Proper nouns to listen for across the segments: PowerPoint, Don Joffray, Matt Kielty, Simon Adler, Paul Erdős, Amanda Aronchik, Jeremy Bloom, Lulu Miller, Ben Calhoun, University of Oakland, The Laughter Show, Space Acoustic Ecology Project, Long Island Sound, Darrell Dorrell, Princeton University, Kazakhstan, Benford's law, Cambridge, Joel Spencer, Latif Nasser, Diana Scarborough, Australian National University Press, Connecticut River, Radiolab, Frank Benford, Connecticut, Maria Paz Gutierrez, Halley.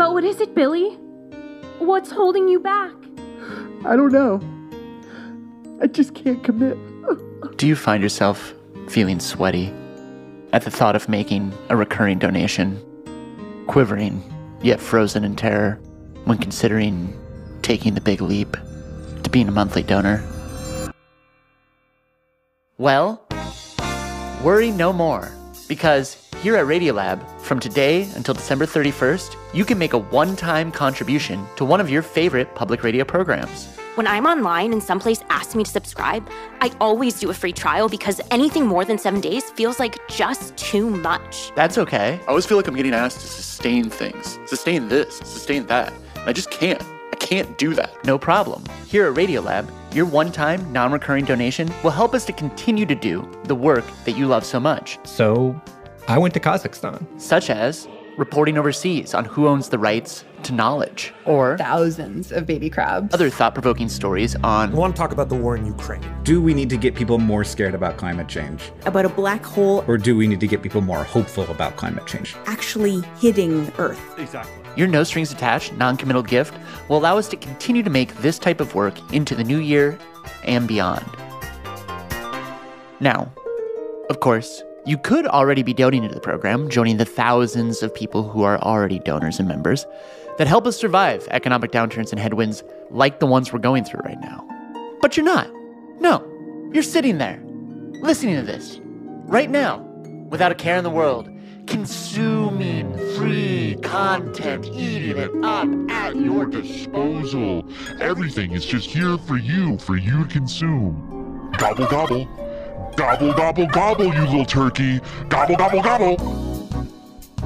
But what is it, Billy? What's holding you back? I don't know. I just can't commit. Do you find yourself feeling sweaty at the thought of making a recurring donation, quivering yet frozen in terror when considering taking the big leap to being a monthly donor? Well, worry no more, because here at Radiolab, from today until December 31st, you can make a one-time contribution to one of your favorite public radio programs. When I'm online and someplace asks me to subscribe, I always do a free trial because anything more than 7 days feels like just too much. That's okay. I always feel like I'm getting asked to sustain things. Sustain this, sustain that. I just can't. I can't do that. No problem. Here at Radiolab, your one-time, non-recurring donation will help us to continue to do the work that you love so much. So I went to Kazakhstan. Such as reporting overseas on who owns the rights to knowledge, or thousands of baby crabs. Other thought-provoking stories on... I want to talk about the war in Ukraine. Do we need to get people more scared about climate change? About a black hole? Or do we need to get people more hopeful about climate change? Actually hitting Earth. Exactly. Your no-strings-attached, non-committal gift will allow us to continue to make this type of work into the new year and beyond. Now, of course, you could already be donating to the program, joining the thousands of people who are already donors and members that help us survive economic downturns and headwinds like the ones we're going through right now. But you're not. No, you're sitting there, listening to this, right now, without a care in the world, consuming free content, eating it up at your disposal. Everything is just here for you to consume. Gobble, gobble. Gobble, gobble, gobble, you little turkey. Gobble, gobble, gobble.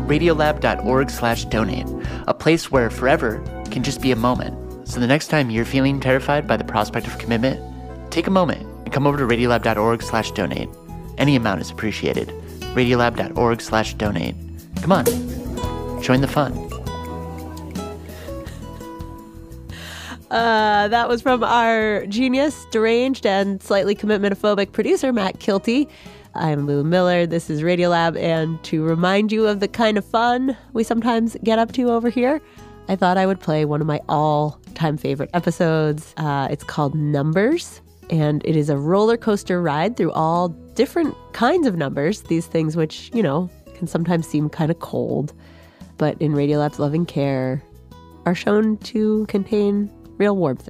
Radiolab.org/donate, a place where forever can just be a moment. So the next time you're feeling terrified by the prospect of commitment, take a moment and come over to Radiolab.org/donate. Any amount is appreciated. Radiolab.org/donate. Come on, join the fun. That was from our genius, deranged, and slightly commitment-phobic producer, Matt Kilty. I'm Lulu Miller. This is Radiolab. And to remind you of the kind of fun we sometimes get up to over here, I thought I would play one of my all-time favorite episodes. It's called Numbers, and it is a roller coaster ride through all different kinds of numbers, these things which, you know, can sometimes seem kind of cold, but in Radiolab's loving care are shown to contain real warmth.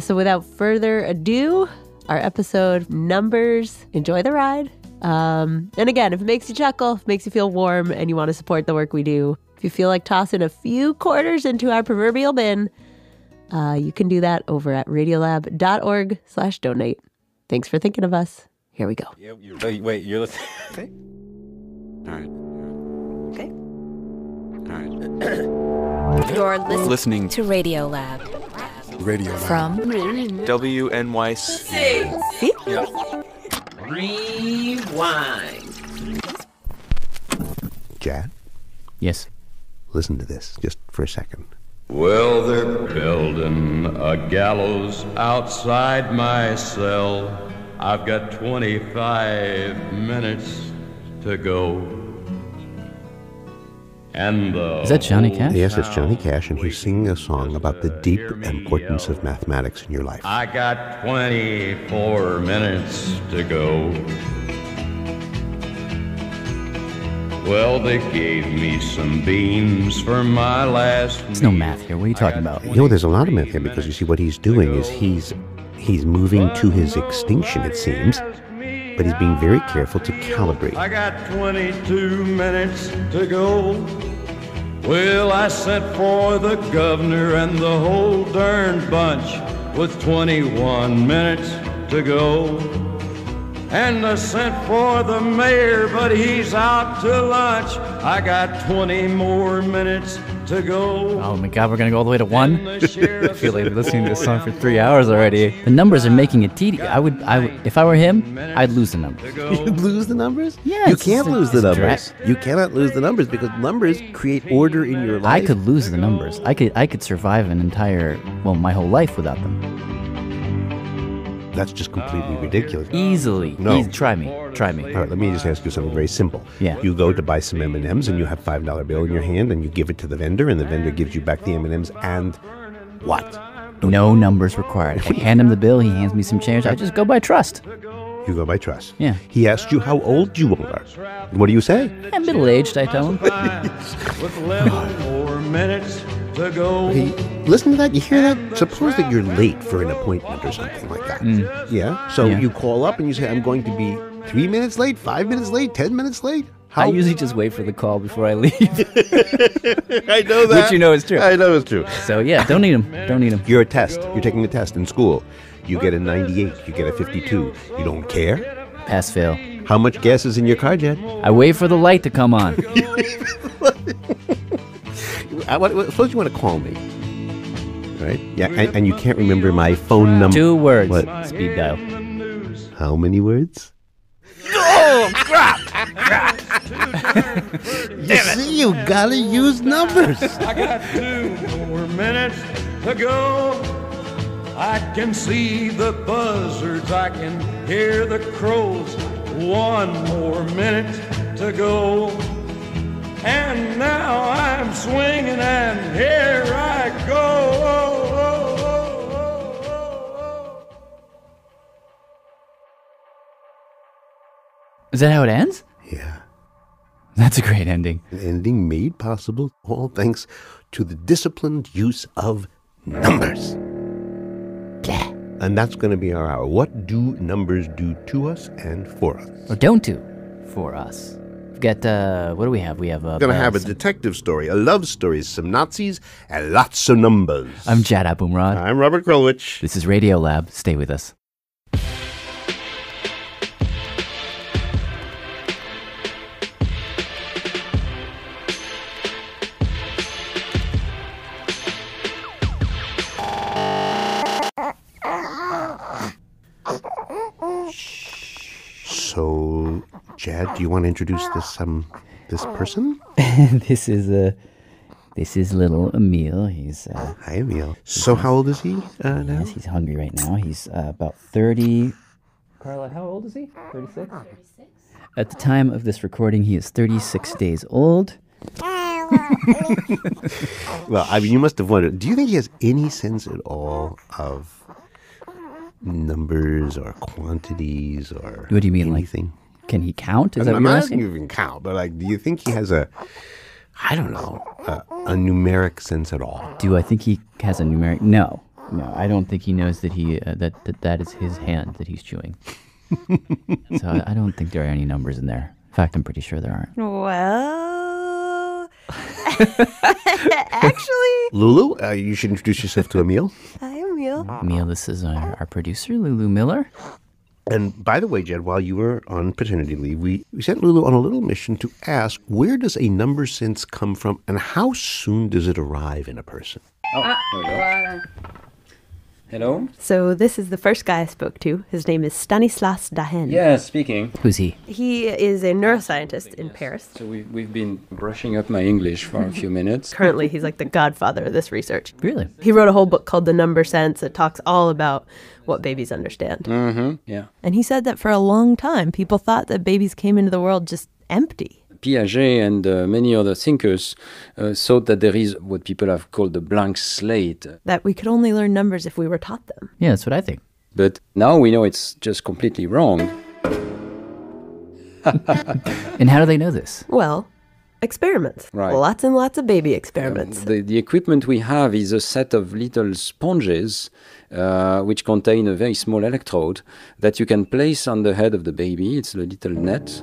So without further ado, our episode, Numbers. Enjoy the ride. And again, if it makes you chuckle, if it makes you feel warm, and you want to support the work we do, if you feel like tossing a few quarters into our proverbial bin, you can do that over at radiolab.org/donate. Thanks for thinking of us. Here we go. Yeah, wait, you're listening? Okay. All right. Okay. All right. You're listening to Radiolab. Radiolab. From WNYC. See? Yeah. Rewind. Jad? Yes? Listen to this, just for a second. Well, they're building a gallows outside my cell. I've got 25 minutes to go. And is that Johnny Cash? Yes, it's Johnny Cash, and he's singing a song about the deep importance of mathematics in your life. I got 24 minutes to go. Well, they gave me some beans for my last meal. There's no math here. What are you talking about? You know, there's a lot of math here because, you see, what he's doing is he's moving to his extinction, it seems. But he's being very careful to calibrate. I got 22 minutes to go. Well, I sent for the governor and the whole darn bunch with 21 minutes to go. And I sent for the mayor, but he's out to lunch. I got 20 more minutes to go. Oh my God, we're going to go all the way to 1? I feel like listening to this song for 3 hours already. The numbers are making it tedious. I would, if I were him, I'd lose the numbers. You'd lose the numbers? Yes. You can't lose the numbers. You cannot lose the numbers because numbers create order in your life. I could lose the numbers. I could survive my whole life without them. That's just completely ridiculous. Easily. No. Try me. All right, let me just ask you something very simple. Yeah. You go to buy some M&Ms and you have $5 bill in your hand and you give it to the vendor and the vendor gives you back the M&Ms and what? No numbers required. I hand him the bill, he hands me some change. I just go by trust. You go by trust. Yeah. He asked you how old you are. What do you say? I'm middle-aged, I tell him. With 11 more minutes to go. Hey, listen to that. You hear that? Suppose that you're late for an appointment or something like that. Mm. Yeah? So you call up and you say, I'm going to be 3 minutes late, 5 minutes late, 10 minutes late. How? I usually just wait for the call before I leave. I know that. Which you know is true. I know is true. So, yeah, don't need them. Don't need them. You're a test. You're taking a test in school. You get a 98, you get a 52. You don't care? Pass, fail. How much gas is in your car, Jed? I wait for the light to come on. Suppose you want to call me, right? Yeah, and you can't remember my phone number. 2 words. What? Speed dial. How many words? Oh, crap! You see, you gotta use numbers. I got 2 more minutes to go. I can see the buzzards, I can hear the crows. 1 more minute to go. And now I'm swinging and here I go. Oh, oh, oh, oh, oh, oh. Is that how it ends? Yeah. That's a great ending. An ending made possible all thanks to the disciplined use of numbers. Yeah. And that's going to be our hour. What do numbers do to us and for us? Or don't do for us. We've got, what do we have? We have a... We're going to have a detective story, a love story, some Nazis, and lots of numbers. I'm Jad Abumrad. I'm Robert Krulwich. This is Radiolab. Stay with us. So, Jad, do you want to introduce this person? This is little Emil. He's hi, Emil. So, how old is he now? Yes, he's hungry right now. He's about 30. Carla, how old is he? 36. 36. At the time of this recording, he is 36 days old. Well, I mean, you must have wondered. Do you think he has any sense at all of numbers or quantities or what do you mean, anything? Like, can he count? Is that what you're asking? I'm not asking you to count, but like, do you think he has a numeric sense at all? Do I think he has a numeric? No, I don't think he knows that he that is his hand that he's chewing. So I don't think there are any numbers in there. In fact, I'm pretty sure there aren't. Well, actually, Lulu, you should introduce yourself to Emil. Emil, this is our producer, Lulu Miller. And by the way, Jed, while you were on paternity leave, we sent Lulu on a little mission to ask, where does a number sense come from, and how soon does it arrive in a person? Oh, there we go. Hello? So this is the first guy I spoke to. His name is Stanislas Dehaene. Yeah, speaking. Who's he? He is a neuroscientist in Paris. So we've been brushing up my English for a few minutes. Currently, he's like the godfather of this research. Really? He wrote a whole book called The Number Sense that talks all about what babies understand. Mm-hmm, yeah. And he said that for a long time, people thought that babies came into the world just empty. Piaget and many other thinkers thought that there is what people have called the blank slate. That we could only learn numbers if we were taught them. Yeah, that's what I think. But now we know it's just completely wrong. And how do they know this? Well, experiments. Right. Lots and lots of baby experiments. The equipment we have is a set of little sponges which contain a very small electrode that you can place on the head of the baby. It's a little net.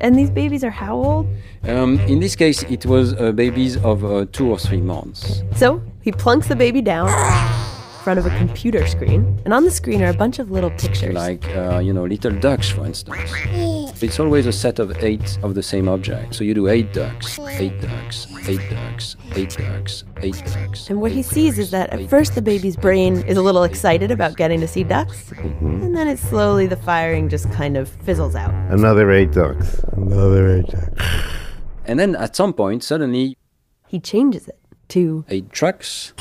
And these babies are how old? In this case, it was babies of 2 or 3 months. So he plunks the baby down in front of a computer screen. And on the screen are a bunch of little pictures. Like, little ducks, for instance. It's always a set of 8 of the same object. So you do 8 ducks, 8 ducks, 8 ducks, 8 ducks, 8 ducks. And what he sees is that at first the baby's brain is a little excited about getting to see ducks. Mm-hmm. And then it slowly, the firing just kind of fizzles out. Another 8 ducks. Another 8 ducks. And then at some point, suddenly... He changes it to... 8 trucks.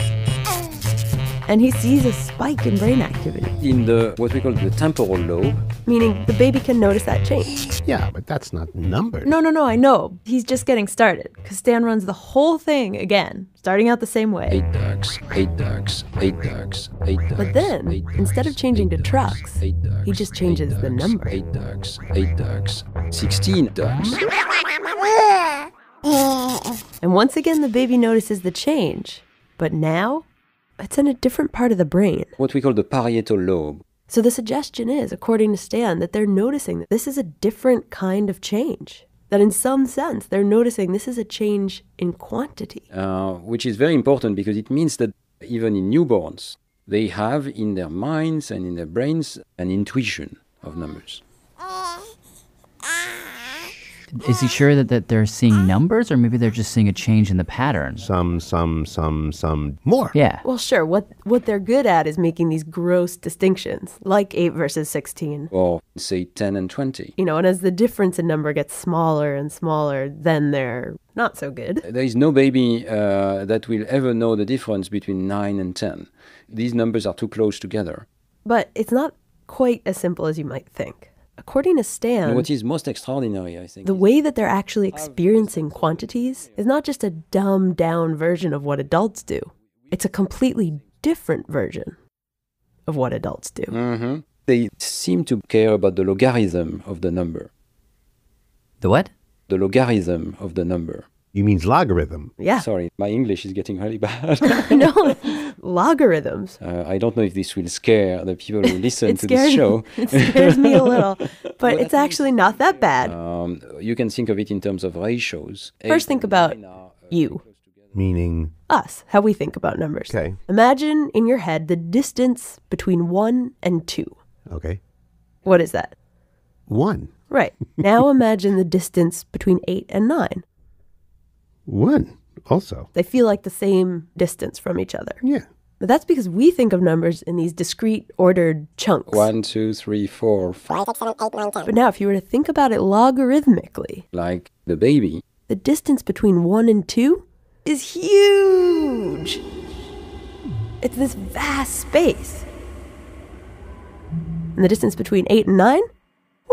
and he sees a spike in brain activity. In the what we call the temporal lobe. Meaning the baby can notice that change. Yeah, but that's not numbered. No, I know. He's just getting started, because Stan runs the whole thing again, starting out the same way. 8 ducks, 8 ducks, 8 ducks, 8 ducks. But then, instead of changing to trucks, he just changes the number. 8 ducks, 8 ducks, 16 ducks. And once again, the baby notices the change, but now it's in a different part of the brain. What we call the parietal lobe. So the suggestion is, according to Stan, that they're noticing that this is a different kind of change. That in some sense, they're noticing this is a change in quantity. Which is very important because it means that even in newborns, they have in their minds and in their brains an intuition of numbers. Is he sure that they're seeing numbers, or maybe they're just seeing a change in the pattern? Some more. Yeah. Well, sure. What they're good at is making these gross distinctions, like 8 versus 16. Or, say, 10 and 20. You know, and as the difference in number gets smaller and smaller, then they're not so good. There is no baby that will ever know the difference between 9 and 10. These numbers are too close together. But it's not quite as simple as you might think. According to Stan, what is most extraordinary, I think, the way that they're actually experiencing quantities is not just a dumbed-down version of what adults do. It's a completely different version of what adults do. Mm-hmm. They seem to care about the logarithm of the number. The what? The logarithm of the number. You mean logarithm? Yeah. Sorry, my English is getting really bad. No, logarithms. I don't know if this will scare the people who listen to this show. It scares me a little, but it's actually not that bad. You can think of it in terms of ratios. First, think about you. Meaning? Us, how we think about numbers. Okay. Imagine in your head the distance between 1 and 2. Okay. What is that? 1. Right. Now imagine the distance between 8 and 9. 1 also. They feel like the same distance from each other. Yeah. But that's because we think of numbers in these discrete, ordered chunks. 1, 2, 3, 4, 5, 6, 7, 8, 9, 10. But now if you were to think about it logarithmically. Like the baby. The distance between 1 and 2 is huge. It's this vast space. And the distance between 8 and 9?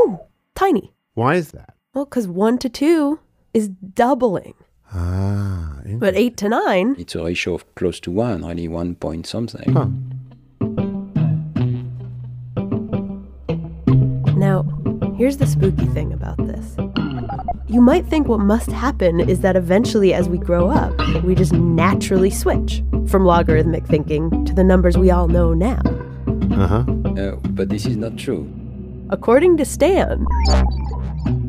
Ooh, tiny. Why is that? Well, because 1 to 2 is doubling. Ah, but 8 to 9? It's a ratio of close to 1, only 1 point something. Huh. Now, here's the spooky thing about this. You might think what must happen is that eventually as we grow up, we just naturally switch from logarithmic thinking to the numbers we all know now. Uh-huh. But this is not true. According to Stan,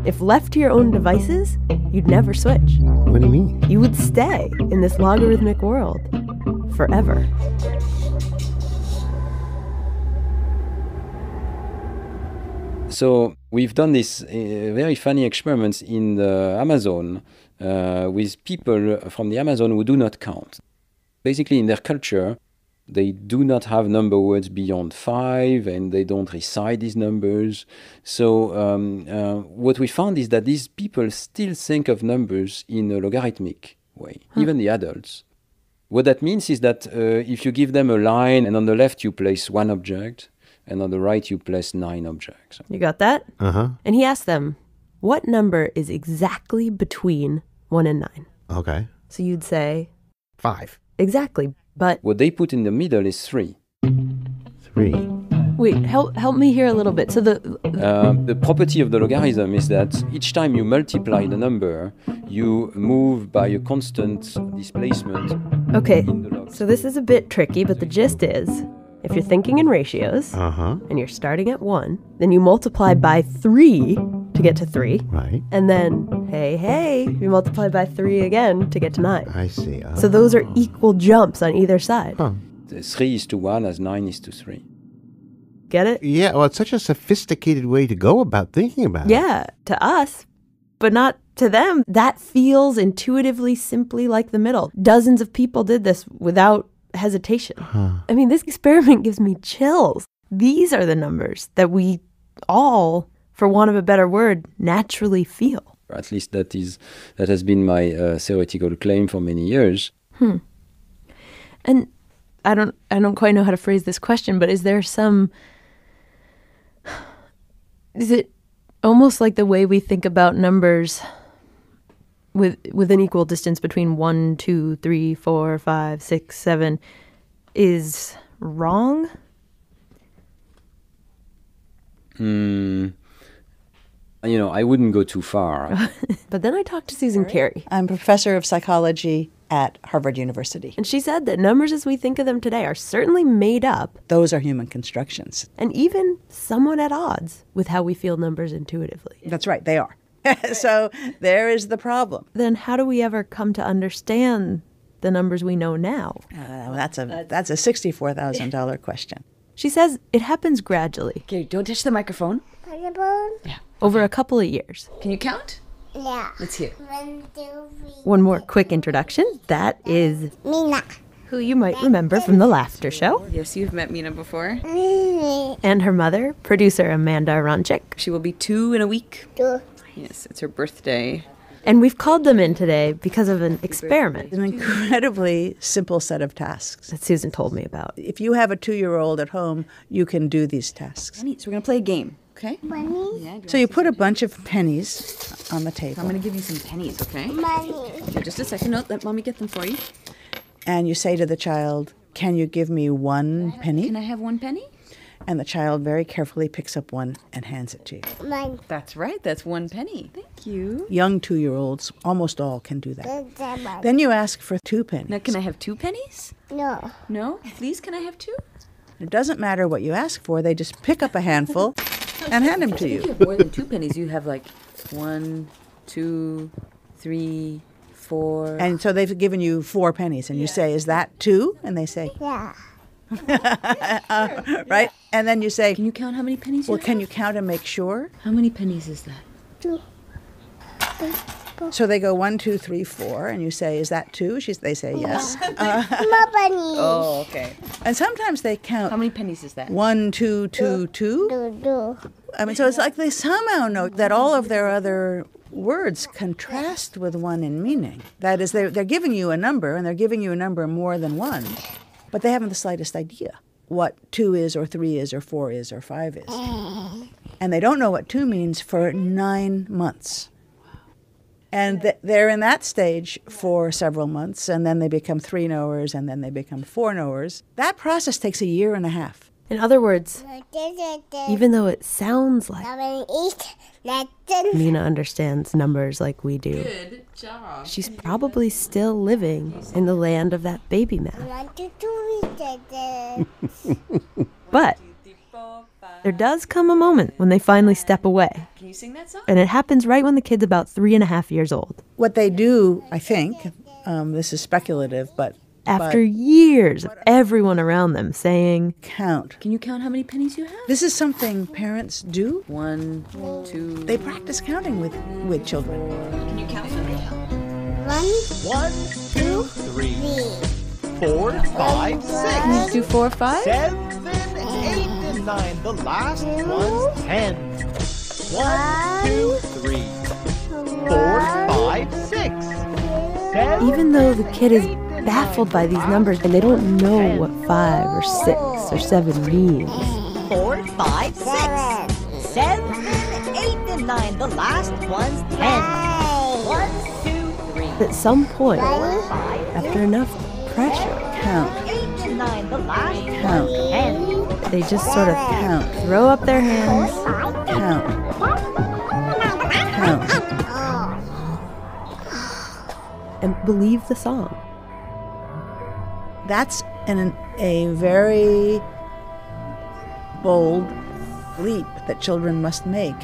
if left to your own devices, you'd never switch. What do you mean? You would stay in this logarithmic world forever. So we've done these very funny experiments in the Amazon with people from the Amazon who do not count. Basically, in their culture, they do not have number words beyond 5, and they don't recite these numbers. So what we found is that these people still think of numbers in a logarithmic way, even the adults. What that means is that if you give them a line, and on the left you place 1 object, and on the right you place 9 objects. You got that? Uh-huh. And he asked them, what number is exactly between 1 and 9? Okay. So you'd say? 5. Exactly. But what they put in the middle is 3. 3. Wait, help me here a little bit. So the property of the logarithm is that each time you multiply the number, you move by a constant displacement. Okay, so this is a bit tricky, but the gist is, if you're thinking in ratios, and you're starting at 1, then you multiply by 3 to get to 3. Right. And then, hey, you multiply by 3 again to get to 9. I see. So those are equal jumps on either side. Huh. 3 is to 1 as 9 is to 3. Get it? Yeah, well, it's such a sophisticated way to go about thinking about it. Yeah, to us, but not to them. That feels intuitively simply like the middle. Dozens of people did this without hesitation. Huh. I mean, this experiment gives me chills. These are the numbers that we all, for want of a better word, naturally feel. At least that has been my theoretical claim for many years. Hmm. And I don't quite know how to phrase this question, but is there some, is it almost like the way we think about numbers with an equal distance between 1, 2, 3, 4, 5, 6, 7 is wrong? You know, I wouldn't go too far. But then I talked to Susan Carey. I'm professor of psychology at Harvard University. And she said that numbers as we think of them today are certainly made up. Those are human constructions. And even somewhat at odds with how we feel numbers intuitively. That's right, they are. So there is the problem. Then how do we ever come to understand the numbers we know now? That's a $64,000 question. She says it happens gradually. Okay, don't touch the microphone. Yeah. Over a couple of years. Can you count? Yeah. Let's hear. 1, 2, 3. One more quick introduction. That is Mina, who you might remember from The Laughter Show. Yes, you've met Mina before. And her mother, producer Amanda Aronchik. She will be 2 in a week. 2. Yes, it's her birthday. And we've called them in today because of an experiment. An incredibly simple set of tasks. That Susan told me about. If you have a 2-year-old at home, you can do these tasks. So we're going to play a game. Okay. Money. Yeah, so you put a bunch of pennies on the table. I'm going to give you some pennies, okay? Money. Just a second. No, let Mommy get them for you. And you say to the child, can you give me one penny? Can I have one penny? And the child very carefully picks up one and hands it to you. Money. That's right. That's one penny. Thank you. Young 2-year-olds, almost all, can do that. Then you ask for 2 pennies. Now, can I have 2 pennies? No. No? Please, can I have 2? It doesn't matter what you ask for. They just pick up a handful. And hand them to you. If you have more than 2 pennies, you have like 1, 2, 3, 4. And so they've given you 4 pennies, and you say, is that 2? And they say, yeah. Right? And then you say, can you count how many pennies you have? Well, can you count and make sure? How many pennies is that? 2. So they go 1, 2, 3, 4, and you say, is that 2? They say, yes. More pennies. Oh, okay. And sometimes they count. How many pennies is that? 1, 2, 2, 2. I mean, so it's like they somehow know that all of their other words contrast with one in meaning. That is, they're giving you a number, and they're giving you a number more than 1, but they haven't the slightest idea what 2 is, or 3 is, or 4 is, or 5 is. And they don't know what 2 means for 9 months. And they're in that stage for several months, and then they become 3 knowers, and then they become 4 knowers. That process takes a year and a half. In other words, even though it sounds like Mina understands numbers like we do, good job. She's probably still living in the land of that baby math. But there does come a moment when they finally step away. Can you sing that song? And it happens right when the kid's about 3.5 years old. What they do, I think, this is speculative, but... After years of everyone around them saying... Count. Can you count how many pennies you have? This is something parents do. 1, 2... They practice counting with children. Can you count for me? 1, 2, 3, 4, 5, 6. Can you do 4, 5? 7, 8, and 9. The last one's 10. 1, 2, 3, 4, 5, 6, 7. Even though the kid is baffled by these numbers and they don't know what 5 or 6 or 7 means. 4, 5, 6, 7, 8, and 9. The last one's 10. 1, 2, 3. At some point, after enough pressure, count. 8 and 9. The last count. 10. They just sort of count. Throw up their hands. Count. Count. And believe the song. That's a very bold leap that children must make.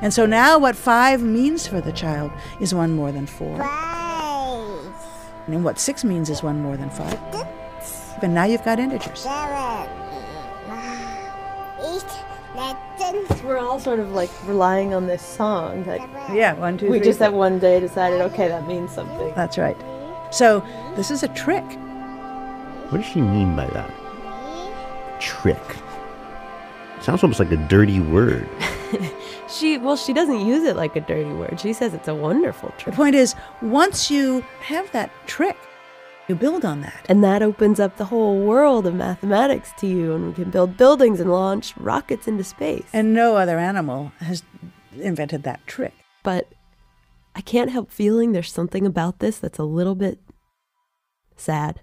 And so now what 5 means for the child is 1 more than 4. 5. And what 6 means is 1 more than 5. And now you've got integers. 7, 8, 9, 10. We're all sort of like relying on this song. Like, yeah, 1, 2, 3. We just that one day decided, okay, that means something. That's right. So this is a trick. What does she mean by that? Trick. It sounds almost like a dirty word. She doesn't use it like a dirty word. She says it's a wonderful trick. The point is, once you have that trick, You build on that. And that opens up the whole world of mathematics to you, and we can build buildings and launch rockets into space. And no other animal has invented that trick. But I can't help feeling there's something about this that's a little bit sad.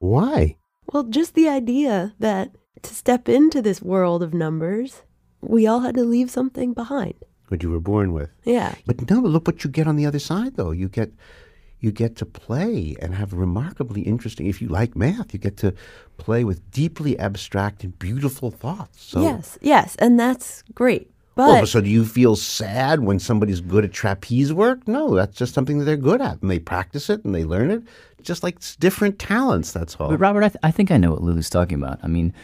Why? Well, just the idea that to step into this world of numbers, we all had to leave something behind. What you were born with. Yeah. But no, look what you get on the other side, though. You get to play and have remarkably interesting, if you like math, you get to play with deeply abstract and beautiful thoughts. So. Yes, yes, and that's great. But well, so do you feel sad when somebody's good at trapeze work? No, that's just something that they're good at, and they practice it and they learn it, just like it's different talents, that's all. But Robert, I think I know what Lulu's talking about. I mean,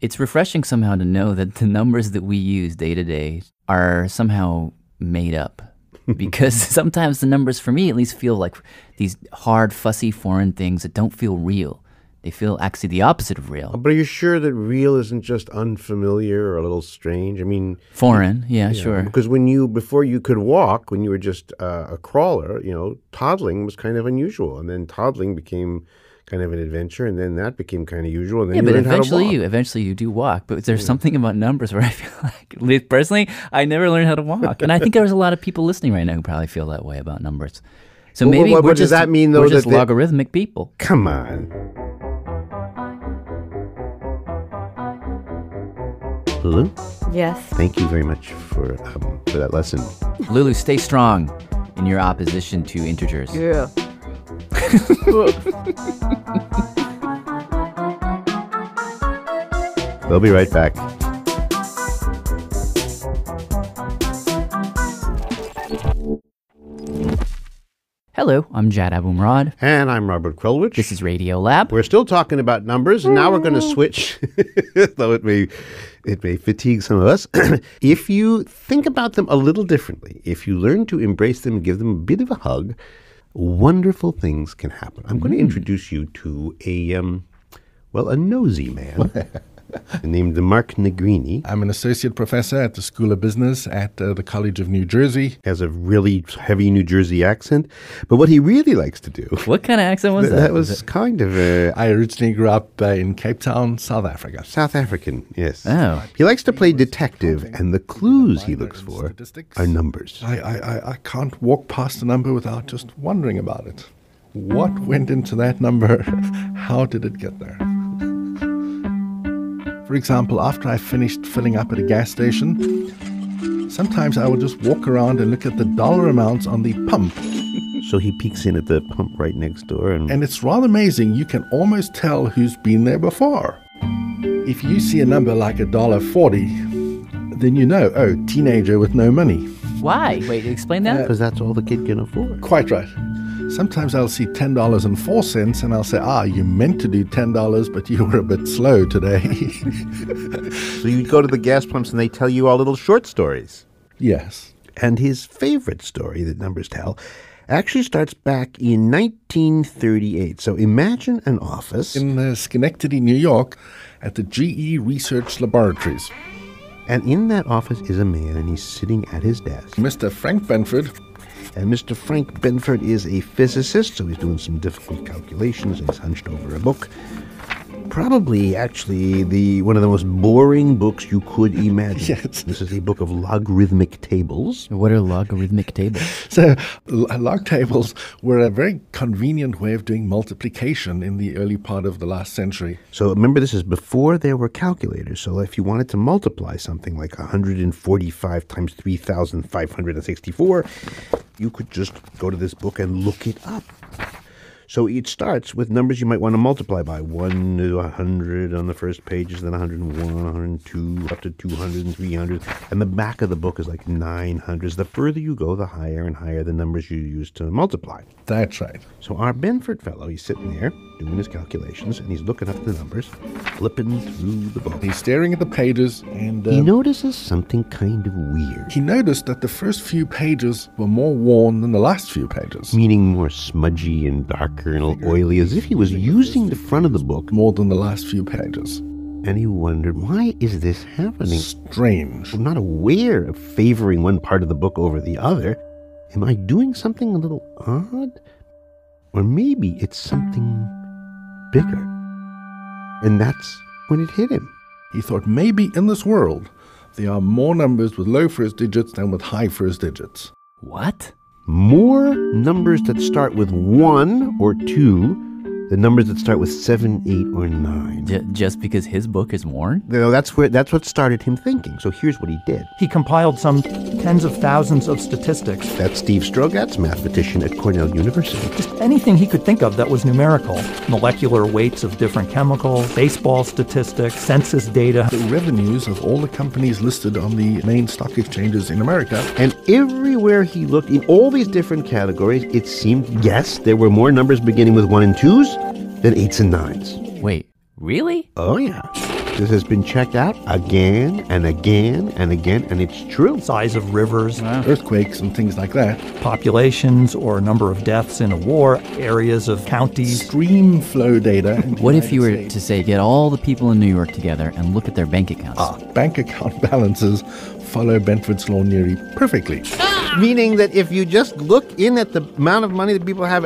it's refreshing somehow to know that the numbers that we use day to day are somehow made up. Because sometimes the numbers, for me at least, feel like these hard, fussy, foreign things that don't feel real. They feel actually the opposite of real. But are you sure that real isn't just unfamiliar or a little strange? I mean... Foreign, yeah, sure. Because when you, before you could walk, when you were just a crawler, you know, toddling was kind of unusual. And then toddling became kind of an adventure, and then that became kind of usual. And then you learned how to walk. eventually you do walk. But there's something about numbers where I feel like, personally, I never learned how to walk. And I think there's a lot of people listening right now who probably feel that way about numbers. So maybe what does that mean, though? We're just logarithmic people. Come on. Lulu? Yes. Thank you very much for that lesson. Lulu, stay strong in your opposition to integers. Yeah. They'll be right back. Hello, I'm Jad Abumrad. And I'm Robert Krulwich. This is Radiolab. We're still talking about numbers, and now we're going to switch, though it may fatigue some of us. If you think about them a little differently, if you learn to embrace them and give them a bit of a hug, wonderful things can happen. I'm going to introduce you to a nosy man named Mark Nigrini. I'm an associate professor at the School of Business at the College of New Jersey. Has a really heavy New Jersey accent, but what he really likes to do... What kind of accent was that? That was kind of a... I originally grew up in Cape Town, South Africa. South African, yes. Oh. He likes to play detective, and the clues he looks for are numbers. I can't walk past a number without just wondering about it. What went into that number? How did it get there? For example, after I finished filling up at a gas station, sometimes I would just walk around and look at the dollar amounts on the pump. So he peeks in at the pump right next door. And it's rather amazing. You can almost tell who's been there before. If you see a number like $1.40, then you know, oh, teenager with no money. Why? Wait, explain that? Because that's all the kid can afford. Quite right. Sometimes I'll see $10.04 and I'll say, you meant to do $10, but you were a bit slow today. So you go to the gas pumps and they tell you all little short stories. Yes. And his favorite story that numbers tell actually starts back in 1938. So imagine an office. In Schenectady, New York, at the GE Research Laboratories. And in that office is a man, and he's sitting at his desk. Mr. Frank Benford. And Mr. Frank Benford is a physicist, so he's doing some difficult calculations, and he's hunched over a book. Probably, actually, one of the most boring books you could imagine. Yes. This is a book of logarithmic tables. What are logarithmic tables? So, log tables were a very convenient way of doing multiplication in the early part of the last century. So, remember, this is before there were calculators. So, if you wanted to multiply something like 145 times 3,564, you could just go to this book and look it up. So it starts with numbers you might want to multiply by. 1 to 100 on the first pages, then 101, 102, up to 200 and 300. And the back of the book is like 900. The further you go, the higher and higher the numbers you use to multiply. That's right. So our Benford fellow, he's sitting there doing his calculations, and he's looking up the numbers, flipping through the book. He's staring at the pages, and... he notices something kind of weird. He noticed that the first few pages were more worn than the last few pages. Meaning more smudgy and dark. Colonel Oily, as if he was using the front of the book more than the last few pages. And he wondered, why is this happening? Strange. I'm not aware of favoring one part of the book over the other. Am I doing something a little odd? or maybe it's something bigger. And that's when it hit him. He thought, maybe in this world, there are more numbers with low first digits than with high first digits. What? More numbers that start with 1 or 2 than numbers that start with 7, 8, or 9. Just because his book is more? No, that's what started him thinking. So here's what he did. He compiled some tens of thousands of statistics. That's Steve Strogatz, mathematician at Cornell University. Just anything he could think of that was numerical. Molecular weights of different chemicals, baseball statistics, census data. The revenues of all the companies listed on the main stock exchanges in America. And everywhere he looked, in all these different categories, it seemed, yes, there were more numbers beginning with 1 and 2s than 8s and 9s. Wait, really? Oh, yeah. This has been checked out again and again and again, and it's true. Size of rivers, earthquakes and things like that. Populations or number of deaths in a war, areas of counties. Stream flow data. What if you were to say, get all the people in New York together and look at their bank accounts? Bank account balances follow Benford's law nearly perfectly. Meaning that if you just look in at the amount of money that people have,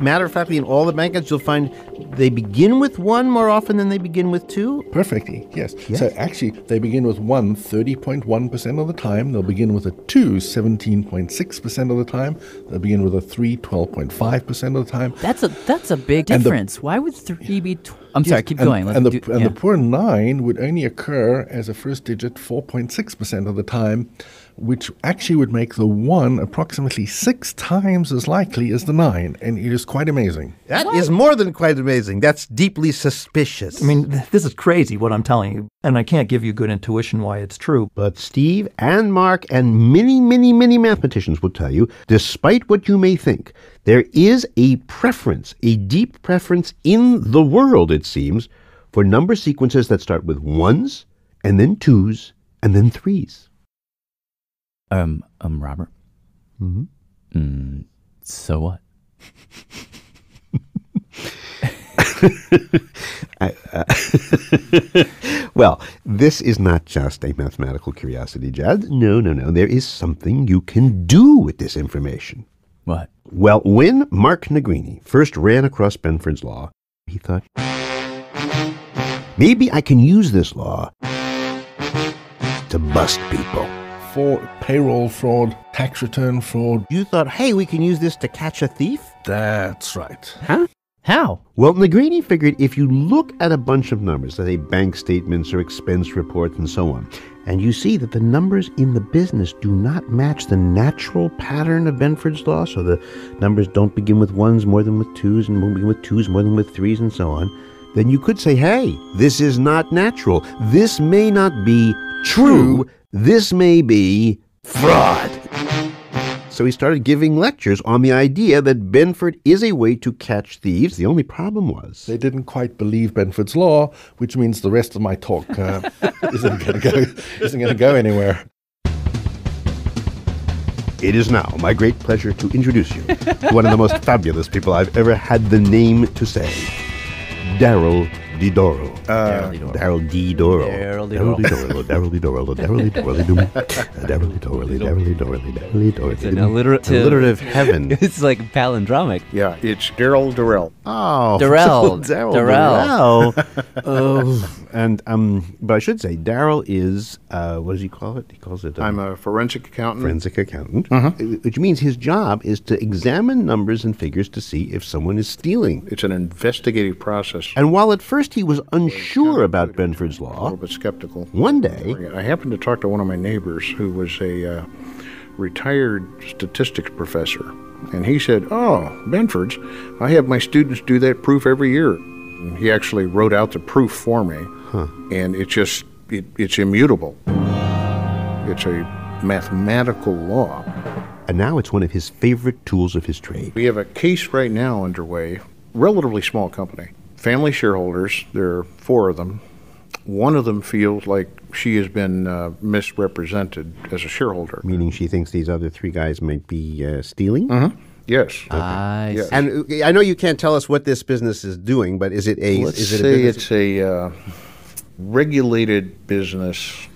matter of factly, in all the bank accounts, you'll find they begin with 1 more often than they begin with 2. Perfectly, yes. So actually, they begin with 1 30.1% of the time. They'll begin with a 2 17.6% of the time. They'll begin with a 3 12.5% of the time. That's a big difference. Why would 3 be... I'm sorry, keep going. The poor 9 would only occur as a first digit 4.6% of the time, which actually would make the 1 approximately 6 times as likely as the 9. And it is quite amazing. That is more than quite amazing. That's deeply suspicious. I mean, this is crazy what I'm telling you. And I can't give you good intuition why it's true. But Steve and Mark and many, many, many mathematicians will tell you, despite what you may think, there is a preference, a deep preference in the world, it seems, for number sequences that start with 1s and then 2s and then 3s. Robert? Mm-hmm. So what? Well, this is not just a mathematical curiosity, Jad. No. There is something you can do with this information. What? Well, when Mark Nigrini first ran across Benford's law, he thought, maybe I can use this law to bust people. For payroll fraud, tax return fraud. You thought, hey, we can use this to catch a thief? That's right. Huh? How? Well, Nigrini figured if you look at a bunch of numbers, say bank statements or expense reports and so on, and you see that the numbers in the business do not match the natural pattern of Benford's law, so the numbers don't begin with 1s more than with 2s and won't begin with 2s more than with 3s and so on, then you could say, hey, this is not natural. This may not be true. This may be fraud. So he started giving lectures on the idea that Benford is a way to catch thieves. The only problem was... they didn't quite believe Benford's law, which means the rest of my talk isn't going to go anywhere. It is now my great pleasure to introduce you to one of the most fabulous people I've ever had the name to say, Darrell Dorrell. Darrell Dorrell. Darrell Dorrell. It's an alliterative heaven. It's like palindromic. Yeah, it's Darrell Dorrell. Oh. Darrell. And but I should say Darrell is what does he call it? He calls it I'm a forensic accountant. Which means his job is to examine numbers and figures to see if someone is stealing. It's an investigative process. And while at first he was unsure about Benford's law, a little bit skeptical. One day, I happened to talk to one of my neighbors who was a retired statistics professor, and he said, "Oh, Benford's! I have my students do that proof every year." And he actually wrote out the proof for me, and it's immutable. It's a mathematical law, and now it's one of his favorite tools of his trade. We have a case right now underway, relatively small company. Family shareholders, there are 4 of them. One of them feels like she has been misrepresented as a shareholder. Meaning she thinks these other 3 guys might be stealing? Mm-hmm. Yes. Okay. Yes. And I know you can't tell us what this business is doing, but is it a... Let's say it's a regulated business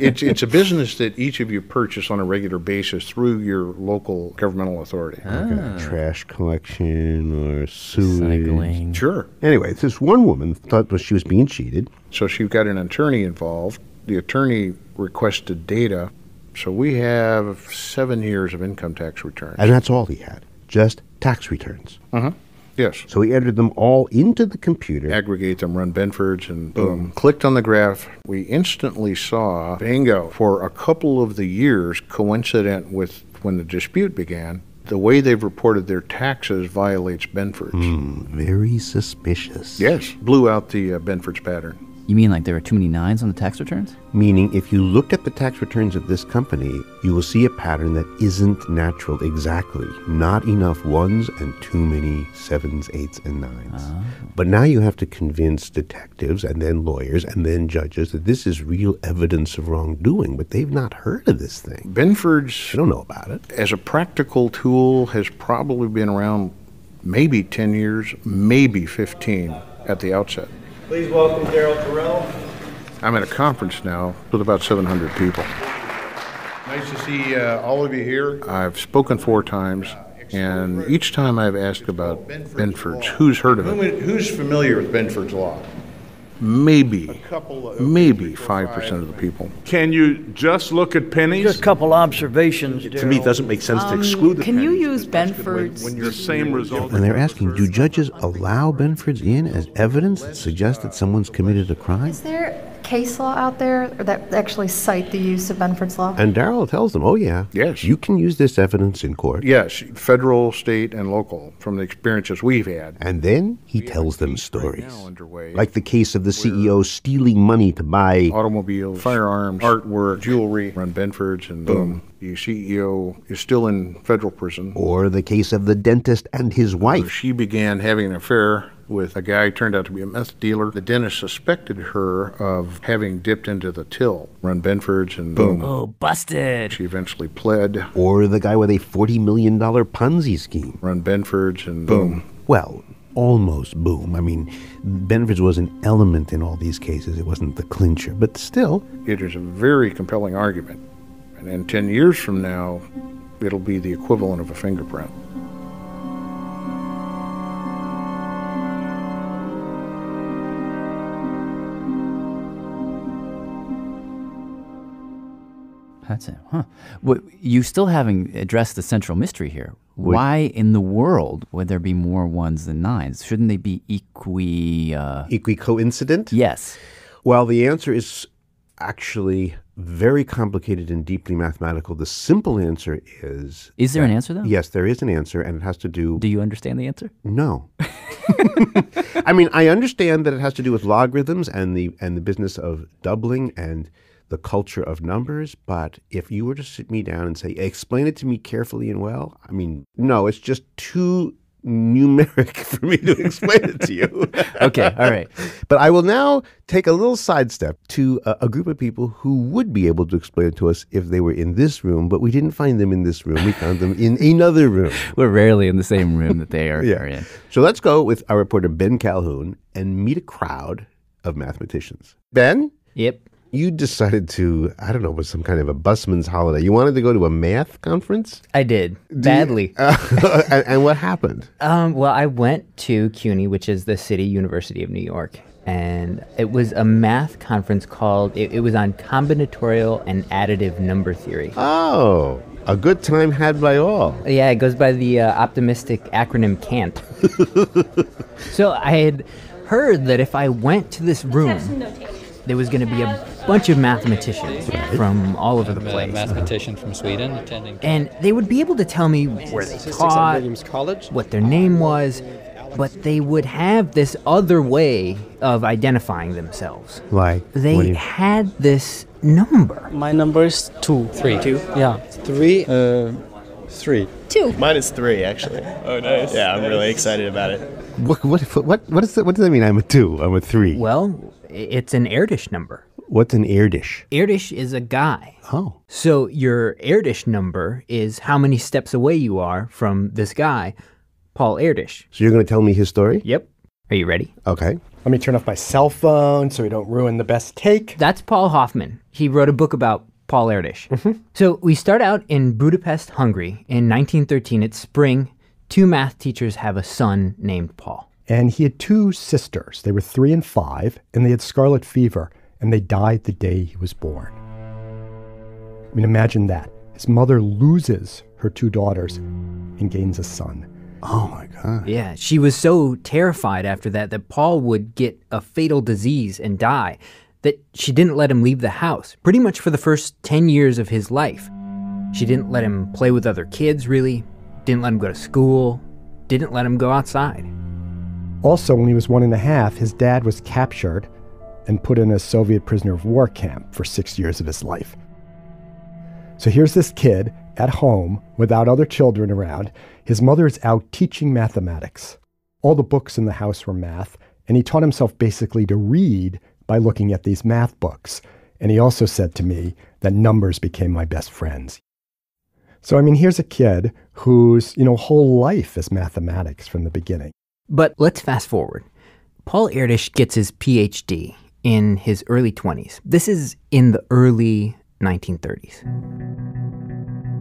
It's a business that each of you purchase on a regular basis through your local governmental authority. Ah. Like a trash collection or sewage. Cycling. Sure. Anyway, this one woman thought she was being cheated. So she got an attorney involved. The attorney requested data. So we have 7 years of income tax returns. And that's all he had, just tax returns. Uh-huh. Yes. So we entered them all into the computer. Aggregate them, run Benford's, and boom. Clicked on the graph. We instantly saw, bingo, for a couple of the years, coincident with when the dispute began, the way they've reported their taxes violates Benford's. Very suspicious. Yes. Blew out the Benford's pattern. You mean like there are too many nines on the tax returns? Meaning if you looked at the tax returns of this company, you will see a pattern that isn't natural exactly. Not enough ones and too many sevens, eights, and nines. Oh. But now you have to convince detectives and then lawyers and then judges that this is real evidence of wrongdoing, but they've not heard of this thing. Benford's, I don't know about it. As a practical tool, has probably been around maybe 10 years, maybe 15 at the outset. Please welcome Darrell Dorrell. I'm at a conference now with about 700 people. Nice to see all of you here. I've spoken 4 times, and each time I've asked about Benford's. Who's heard of it? Who's familiar with Benford's law? Maybe 5% of the people. Can you just look at pennies? Just a couple observations, Darrell. To me, it doesn't make sense to exclude the pennies. Can you use Benford's? When you're same result. And they're asking, do judges allow Benford's in as evidence that suggests that someone's committed a crime? Is there case law out there that actually cite the use of Benford's law? And Darrell tells them, oh yeah, yes, you can use this evidence in court. Yes, federal, state, and local, from the experiences we've had. And then he tells them stories, like the case of the CEO stealing money to buy automobiles, firearms, artwork, jewelry, run Benford's, and boom. The CEO is still in federal prison. Or the case of the dentist and his wife. So she began having an affair with a guy who turned out to be a meth dealer. The dentist suspected her of having dipped into the till. Run Benford's and boom. Oh, busted. She eventually pled. Or the guy with a $40 million Ponzi scheme. Run Benford's and boom. Well, almost boom. I mean, Benford's was an element in all these cases. It wasn't the clincher, but still. It is a very compelling argument. And 10 years from now, it'll be the equivalent of a fingerprint. That's it, huh? Well, you still haven't addressed the central mystery here. Why in the world would there be more ones than nines? Shouldn't they be equi-coincident? Yes. Well, the answer is actually very complicated and deeply mathematical. The simple answer is... Is there an answer, though? Yes, there is an answer, and it has to do... Do you understand the answer? No. I mean, I understand that it has to do with logarithms and the business of doubling and the culture of numbers, but if you were to sit me down and say, explain it to me carefully and well, I mean, no, it's just too numeric for me to explain it to you. Okay, all right. But I will now take a little sidestep to a group of people who would be able to explain it to us if they were in this room, but we didn't find them in this room. We found them in another room. We're rarely in the same room that they are, yeah, are in. So let's go with our reporter Ben Calhoun and meet a crowd of mathematicians. Ben? Yep. You decided to, I don't know, it was some kind of a busman's holiday. You wanted to go to a math conference? I did. Badly. And what happened? Well, I went to CUNY, which is the City University of New York. And it was a math conference called, it was on combinatorial and additive number theory. Oh, a good time had by all. Yeah, it goes by the optimistic acronym CANT. So I had heard that if I went to this room, there was going to be a bunch of mathematicians from all over the place. A mathematician from Sweden attending. And they would be able to tell me where they taught, what their name was, but they would have this other way of identifying themselves. Like? They had this number. My number is 2. 3. 2? Yeah. 3. 3. 2. Mine is 3, actually. Oh, nice. Yeah, I'm really excited about it. What does that mean? I'm a 2. I'm a 3. Well, it's an Erdős number. What's an Erdős? Erdős is a guy. Oh. So your Erdős number is how many steps away you are from this guy, Paul Erdős. So you're going to tell me his story? Yep. Are you ready? Okay. Let me turn off my cell phone so we don't ruin the best take. That's Paul Hoffman. He wrote a book about Paul Erdős. Mm-hmm. So we start out in Budapest, Hungary. In 1913, it's spring. Two math teachers have a son named Paul. And he had two sisters. They were 3 and 5, and they had scarlet fever, and they died the day he was born. I mean, imagine that. His mother loses her two daughters and gains a son. Oh, my God. Yeah, she was so terrified after that Paul would get a fatal disease and die that she didn't let him leave the house, pretty much for the first 10 years of his life. She didn't let him play with other kids, really, didn't let him go to school, didn't let him go outside. Also, when he was 1 and a half, his dad was captured and put in a Soviet prisoner of war camp for 6 years of his life. So here's this kid at home without other children around. His mother is out teaching mathematics. All the books in the house were math, and he taught himself basically to read by looking at these math books. And he also said to me that numbers became my best friends. So, I mean, here's a kid whose, whole life is mathematics from the beginning. But let's fast forward. Paul Erdős gets his PhD in his early 20s. This is in the early 1930s.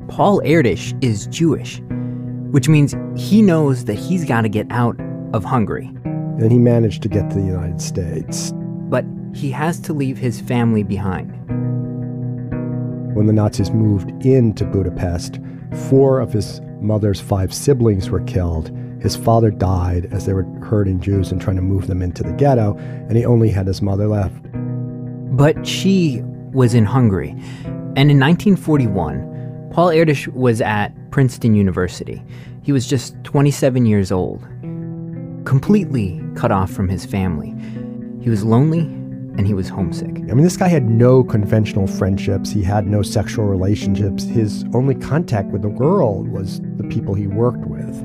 Paul Erdős is Jewish, which means he knows that he's got to get out of Hungary. And he managed to get to the United States. But he has to leave his family behind. When the Nazis moved into Budapest, 4 of his mother's 5 siblings were killed. His father died as they were herding Jews and trying to move them into the ghetto, and he only had his mother left. But she was in Hungary. And in 1941, Paul Erdős was at Princeton University. He was just 27 years old, completely cut off from his family. He was lonely and he was homesick. I mean, this guy had no conventional friendships. He had no sexual relationships. His only contact with the world was the people he worked with.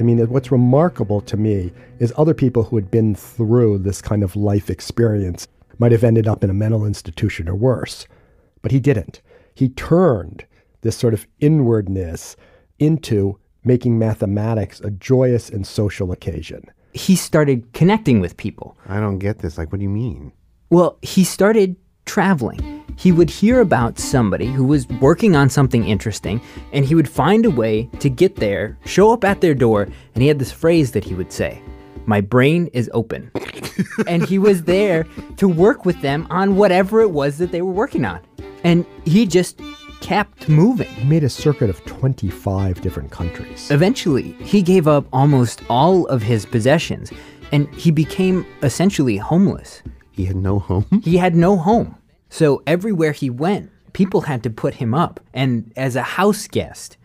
I mean, what's remarkable to me is other people who had been through this kind of life experience might have ended up in a mental institution or worse, but he didn't. He turned this sort of inwardness into making mathematics a joyous and social occasion. He started connecting with people. I don't get this. Like, what do you mean? Well, he started traveling. He would hear about somebody who was working on something interesting, and he would find a way to get there, show up at their door, and he had this phrase that he would say, "My brain is open." And he was there to work with them on whatever it was that they were working on. And he just kept moving. He made a circuit of 25 different countries. Eventually, he gave up almost all of his possessions, and he became essentially homeless. He had no home? He had no home. So everywhere he went, people had to put him up. And as a house guest,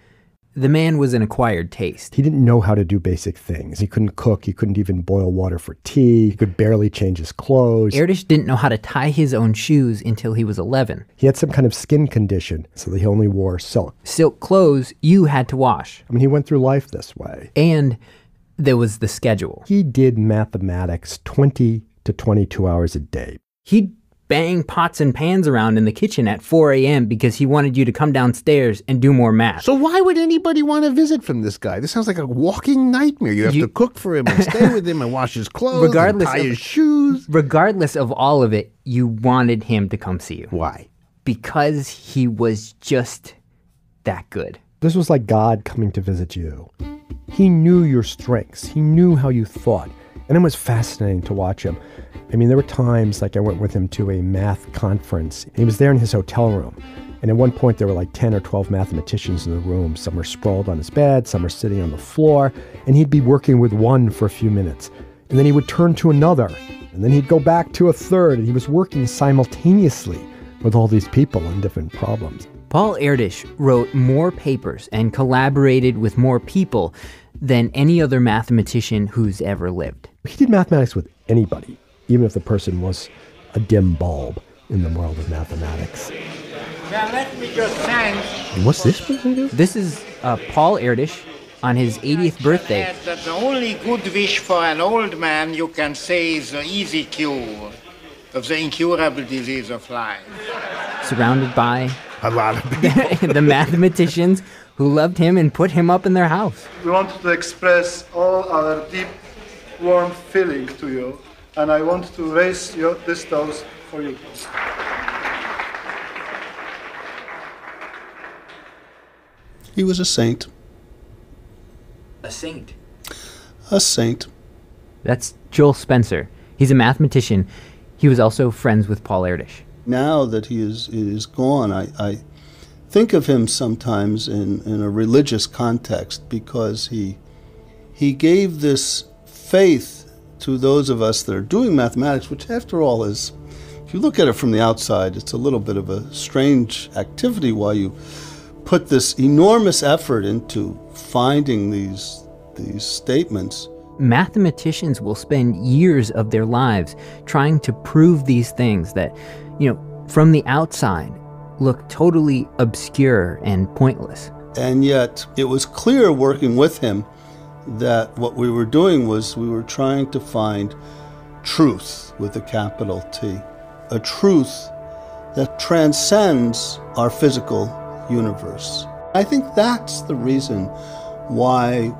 the man was an acquired taste. He didn't know how to do basic things. He couldn't cook. He couldn't even boil water for tea. He could barely change his clothes. Erdős didn't know how to tie his own shoes until he was 11. He had some kind of skin condition, so that he only wore silk. Silk clothes you had to wash. I mean, he went through life this way. And there was the schedule. He did mathematics 20 to 22 hours a day. He'd bang pots and pans around in the kitchen at 4 a.m. because he wanted you to come downstairs and do more math. So why would anybody want to visit from this guy? This sounds like a walking nightmare. You have to cook for him and stay with him and wash his clothes and tie his shoes. Regardless of all of it, you wanted him to come see you. Why? Because he was just that good. This was like God coming to visit you. He knew your strengths. He knew how you thought. And it was fascinating to watch him. I mean, there were times, like, I went with him to a math conference. He was there in his hotel room. And at one point, there were like 10 or 12 mathematicians in the room. Some were sprawled on his bed, some were sitting on the floor. And he'd be working with one for a few minutes. And then he would turn to another. And then he'd go back to a third. And he was working simultaneously with all these people on different problems. Paul Erdős wrote more papers and collaborated with more people than any other mathematician who's ever lived. He did mathematics with anybody, even if the person was a dim bulb in the world of mathematics. Now let me just thank... What's this person do? This is Paul Erdős on his 80th birthday. I should add that the only good wish for an old man you can say is the easy cure of the incurable disease of life. Surrounded by... a lot of people. The mathematicians who loved him and put him up in their house. We want to express all our deep, warm feeling to you, and I want to raise this toast for you. He was a saint. A saint. A saint. That's Joel Spencer. He's a mathematician. He was also friends with Paul Erdős. Now that he is gone, I think of him sometimes in a religious context, because he gave this faith to those of us that are doing mathematics, which after all is, if you look at it from the outside, it's a little bit of a strange activity while you put this enormous effort into finding these statements. Mathematicians will spend years of their lives trying to prove these things that, from the outside look totally obscure and pointless. And yet it was clear working with him that what we were doing was we were trying to find truth with a capital T, a truth that transcends our physical universe. I think that's the reason why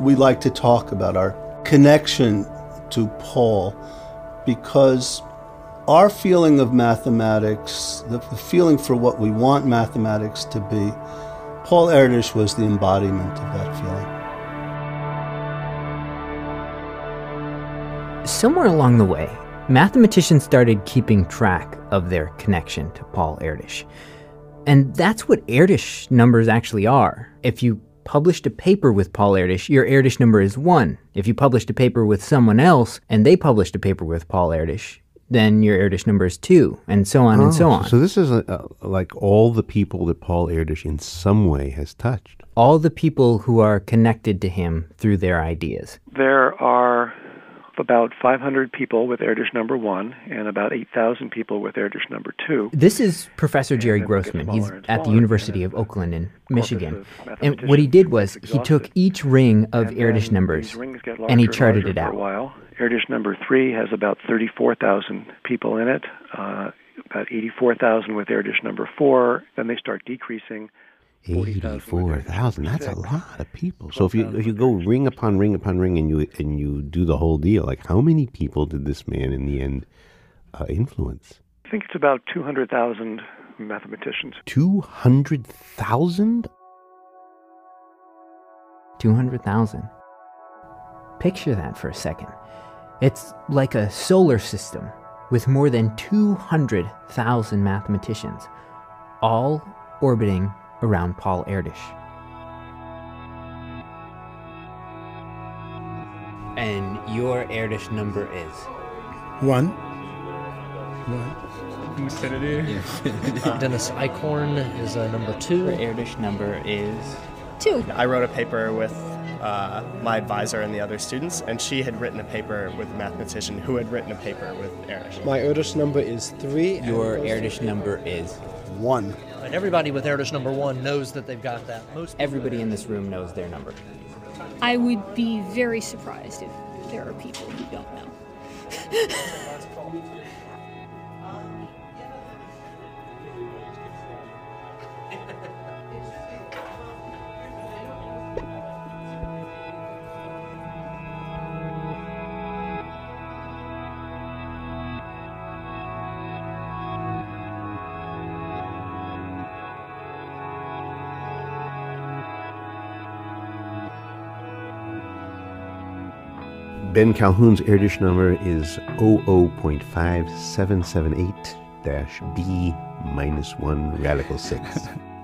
we like to talk about our connection to Paul, because our feeling of mathematics, the feeling for what we want mathematics to be, Paul Erdős was the embodiment of that feeling. Somewhere along the way, mathematicians started keeping track of their connection to Paul Erdős. And that's what Erdős numbers actually are. If you published a paper with Paul Erdős, your Erdős number is 1. If you published a paper with someone else and they published a paper with Paul Erdős, then your Erdős number is 2, and so on and so on. So this is like all the people that Paul Erdős in some way has touched. All the people who are connected to him through their ideas. There are about 500 people with Erdős number 1 and about 8,000 people with Erdős number 2. This is Professor Jerry Grossman. He's at the University of Oakland in Michigan. And what he did was he took each ring of Erdős numbers and he charted it out. Erdős number 3 has about 34,000 people in it, about 84,000 with Erdős number 4. Then they start decreasing. 84,000. That's a lot of people. So if you go ring upon ring upon ring and you do the whole deal, like how many people did this man in the end influence? I think it's about 200,000 mathematicians. 200,000? 200,000. Picture that for a second. It's like a solar system with more than 200,000 mathematicians, all orbiting around Paul Erdős. And your Erdős number is? 1. 1. Dennis Eichhorn is number 2. Your Erdős number is? 2. I wrote a paper with my advisor and the other students, and she had written a paper with a mathematician who had written a paper with Erdős. My Erdős number is 3. Your Erdős number is? 1. And everybody with Erdős number 1 knows that they've got that. Everybody in this room knows their number. I would be very surprised if there are people who don't know. Ben Calhoun's Erdős number is 00.5778-B-1 radical 6.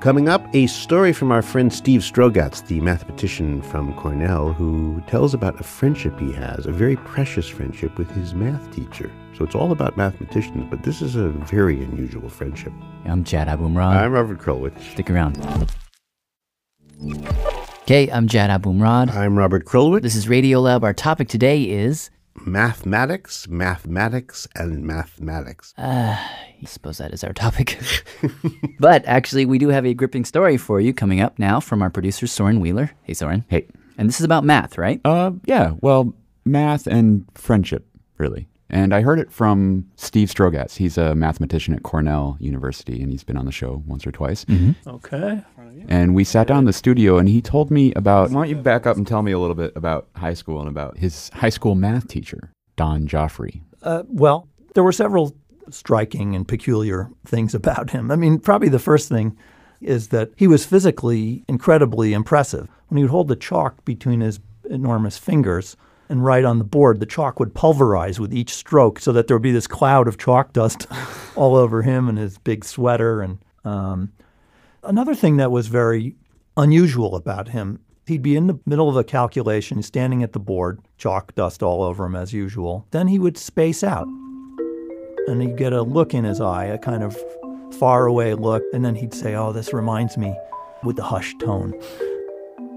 Coming up, a story from our friend Steve Strogatz, the mathematician from Cornell, who tells about a friendship he has, a very precious friendship with his math teacher. So it's all about mathematicians, but this is a very unusual friendship. I'm Jad Abumrad. I'm Robert Krulwich. Stick around. Okay, I'm Jad Abumrad. I'm Robert Krulwich. This is Radiolab. Our topic today is... mathematics, mathematics, and mathematics. I suppose that is our topic. But actually, we do have a gripping story for you coming up now from our producer, Soren Wheeler. Hey, Soren. Hey. And this is about math, right? Yeah, well, math and friendship, really. And I heard it from Steve Strogatz. He's a mathematician at Cornell University, and he's been on the show once or twice. Mm-hmm. Okay. And we sat down in the studio, and he told me about... Why don't you back up and tell me a little bit about high school and about his high school math teacher, Don Joffray. Well, there were several striking and peculiar things about him. I mean, probably the first thing is that he was physically incredibly impressive. When he would hold the chalk between his enormous fingers... and right on the board, the chalk would pulverize with each stroke so that there would be this cloud of chalk dust all over him and his big sweater. And another thing that was very unusual about him, he'd be in the middle of a calculation, standing at the board, chalk dust all over him as usual. Then he would space out and he'd get a look in his eye, a kind of faraway look. And then he'd say, oh, this reminds me, with the hushed tone.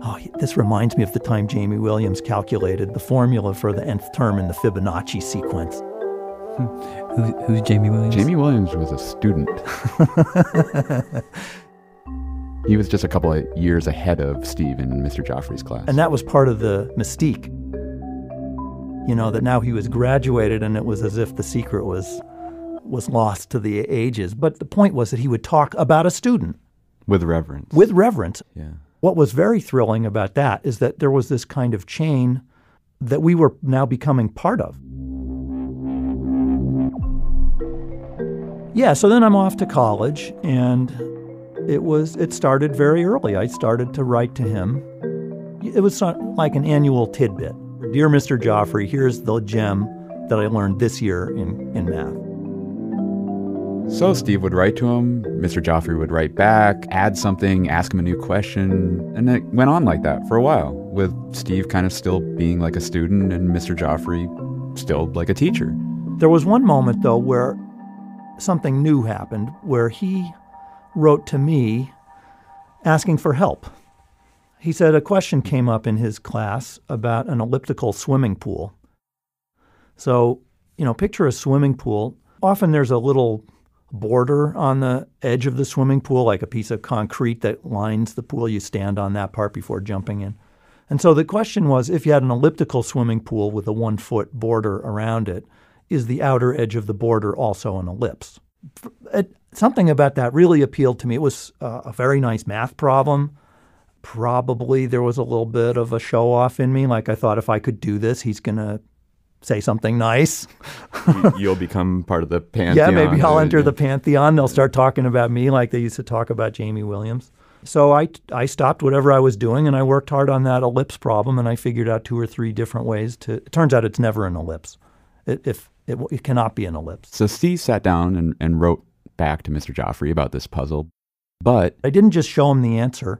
Oh, this reminds me of the time Jamie Williams calculated the formula for the nth term in the Fibonacci sequence. Who's Jamie Williams? Jamie Williams was a student. He was just a couple of years ahead of Steve in Mr. Joffray's class. And that was part of the mystique. You know, that now he was graduated and it was as if the secret was lost to the ages. But the point was that he would talk about a student. With reverence. With reverence. Yeah. What was very thrilling about that is that there was this kind of chain that we were now becoming part of. Yeah, so then I'm off to college, and it started very early. I started to write to him. It was like an annual tidbit. Dear Mr. Joffray, here's the gem that I learned this year in math. So Steve would write to him, Mr. Joffray would write back, add something, ask him a new question, and it went on like that for a while, with Steve kind of still being like a student and Mr. Joffray still like a teacher. There was one moment, though, where something new happened, where he wrote to me asking for help. He said a question came up in his class about an elliptical swimming pool. So, you know, picture a swimming pool. Often there's a little border on the edge of the swimming pool, like a piece of concrete that lines the pool. You stand on that part before jumping in. And so the question was, if you had an elliptical swimming pool with a 1-foot border around it, is the outer edge of the border also an ellipse? Something about that really appealed to me. It was a very nice math problem. Probably there was a little bit of a show-off in me. Like I thought, if I could do this, he's going to say something nice. You'll become part of the pantheon. Yeah, maybe I'll enter the pantheon. They'll start talking about me like they used to talk about Jamie Williams. So I stopped whatever I was doing, and I worked hard on that ellipse problem, and I figured out 2 or 3 different ways to... It turns out it's never an ellipse. It cannot be an ellipse. So Steve sat down and wrote back to Mr. Joffray about this puzzle, but... I didn't just show him the answer.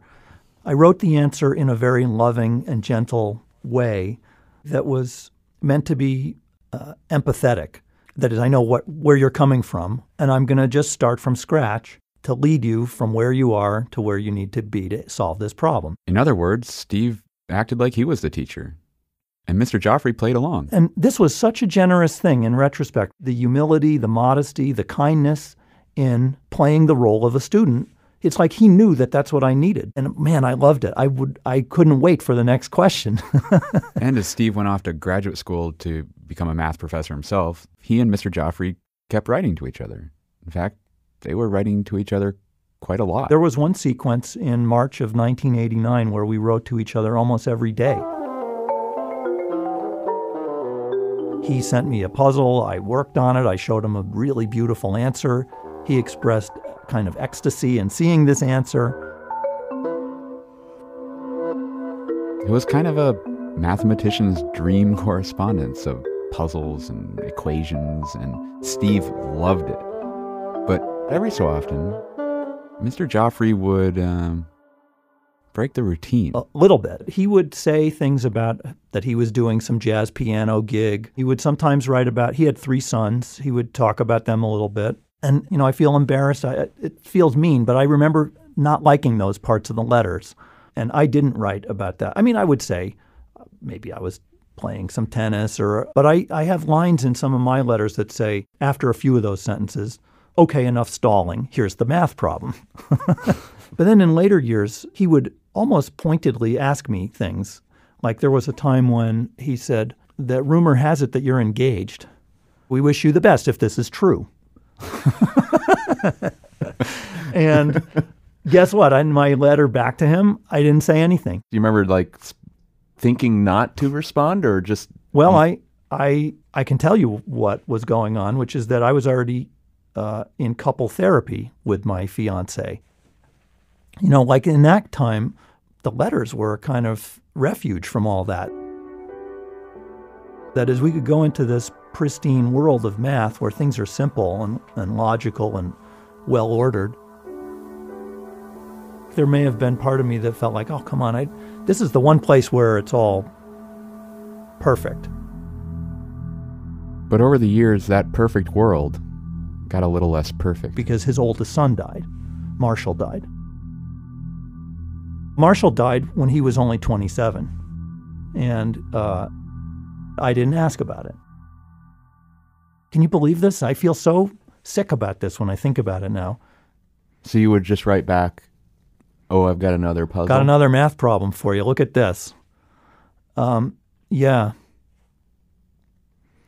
I wrote the answer in a very loving and gentle way that was... meant to be empathetic. That is, I know where you're coming from, and I'm going to just start from scratch to lead you from where you are to where you need to be to solve this problem. In other words, Steve acted like he was the teacher, and Mr. Joffray played along. And this was such a generous thing in retrospect. The humility, the modesty, the kindness in playing the role of a student. It's like he knew that that's what I needed. And man, I loved it. I couldn't wait for the next question. And as Steve went off to graduate school to become a math professor himself, he and Mr. Joffray kept writing to each other. In fact, they were writing to each other quite a lot. There was one sequence in March of 1989 where we wrote to each other almost every day. He sent me a puzzle. I worked on it. I showed him a really beautiful answer. He expressed kind of ecstasy in seeing this answer. It was kind of a mathematician's dream correspondence of puzzles and equations, and Steve loved it. But every so often, Mr. Joffray would break the routine. A little bit. He would say things about that he was doing some jazz piano gig. He would sometimes write about, he had 3 sons. He would talk about them a little bit. And, you know, I feel embarrassed. It feels mean, but I remember not liking those parts of the letters. And I didn't write about that. I mean, I would say maybe I was playing some tennis but I have lines in some of my letters that say, after a few of those sentences, okay, enough stalling. Here's the math problem. But then in later years, he would almost pointedly ask me things. Like there was a time when he said that rumor has it that you're engaged. we wish you the best if this is true. And guess what? In my letter back to him, I didn't say anything. Do you remember like thinking not to respond or just? Well, I can tell you what was going on, which is that I was already in couple therapy with my fiance. You know, like in that time, the letters were a kind of refuge from all that. That is, we could go into this pristine world of math where things are simple and logical and well-ordered. There may have been part of me that felt like, oh, come on, this is the one place where it's all perfect. But over the years, that perfect world got a little less perfect. Because his oldest son died. Marshall died. Marshall died when he was only 27, and I didn't ask about it. Can you believe this? I feel so sick about this when I think about it now. So you would just write back, oh, I've got another puzzle. Got another math problem for you. Look at this. Yeah.